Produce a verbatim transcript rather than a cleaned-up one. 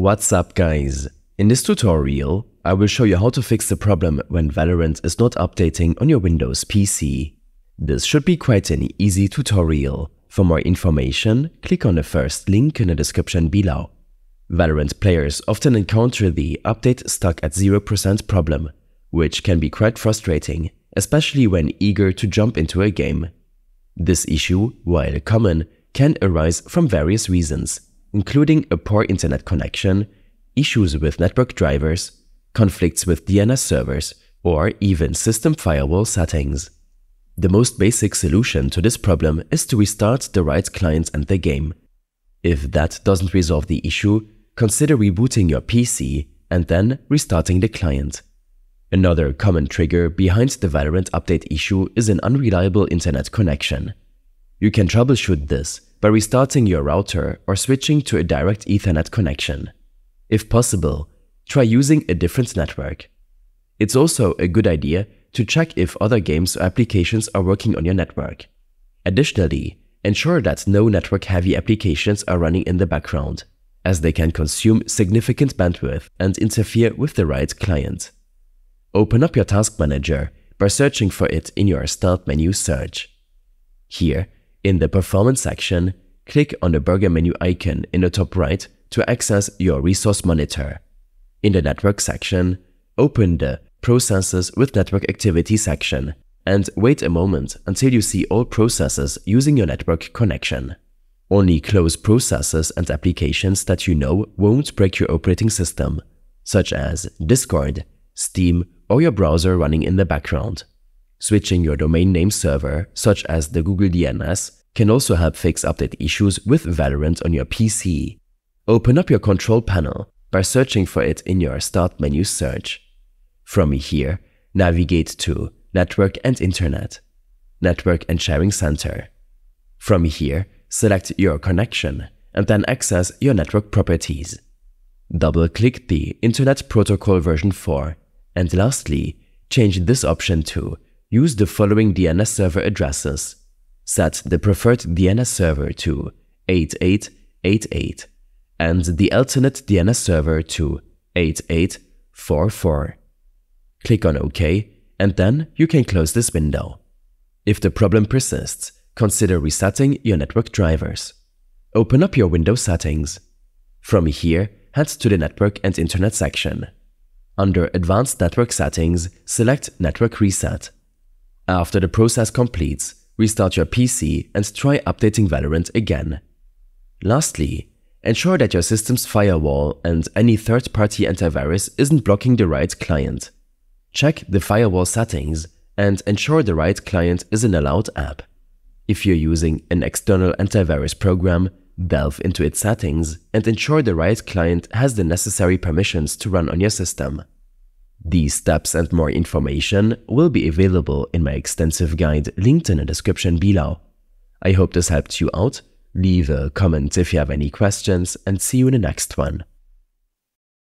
What's up guys? In this tutorial, I will show you how to fix the problem when Valorant is not updating on your Windows P C. This should be quite an easy tutorial. For more information, click on the first link in the description below. Valorant players often encounter the update stuck at zero percent problem, which can be quite frustrating, especially when eager to jump into a game. This issue, while common, can arise from various reasons, including a poor internet connection, issues with network drivers, conflicts with D N S servers, or even system firewall settings. The most basic solution to this problem is to restart the Riot Client and the game. If that doesn't resolve the issue, consider rebooting your P C and then restarting the client. Another common trigger behind the Valorant update issue is an unreliable internet connection. You can troubleshoot this by restarting your router or switching to a direct Ethernet connection. If possible, try using a different network. It's also a good idea to check if other games or applications are working on your network. Additionally, ensure that no network-heavy applications are running in the background, as they can consume significant bandwidth and interfere with the Riot Client. Open up your Task Manager by searching for it in your Start menu search. Here, in the Performance section, click on the burger menu icon in the top right to access your resource monitor. In the Network section, open the Processes with Network Activity section and wait a moment until you see all processes using your network connection. Only close processes and applications that you know won't break your operating system, such as Discord, Steam, or your browser running in the background. Switching your domain name server, such as the Google D N S, can also help fix update issues with Valorant on your P C. Open up your control panel by searching for it in your Start menu search. From here, navigate to Network and Internet, Network and Sharing Center. From here, select your connection and then access your network properties. Double-click the Internet Protocol version four, and lastly, change this option to Use the following D N S server addresses. Set the preferred D N S server to eight eight eight eight and the alternate D N S server to eight eight four four. Click on OK and then you can close this window. If the problem persists, consider resetting your network drivers. Open up your Windows settings. From here, head to the Network and Internet section. Under Advanced Network Settings, select Network Reset. After the process completes, restart your P C and try updating Valorant again. Lastly, ensure that your system's firewall and any third-party antivirus isn't blocking the Riot Client. Check the firewall settings and ensure the Riot Client is an allowed app. If you're using an external antivirus program, delve into its settings and ensure the Riot Client has the necessary permissions to run on your system. These steps and more information will be available in my extensive guide linked in the description below. I hope this helped you out. Leave a comment if you have any questions and see you in the next one.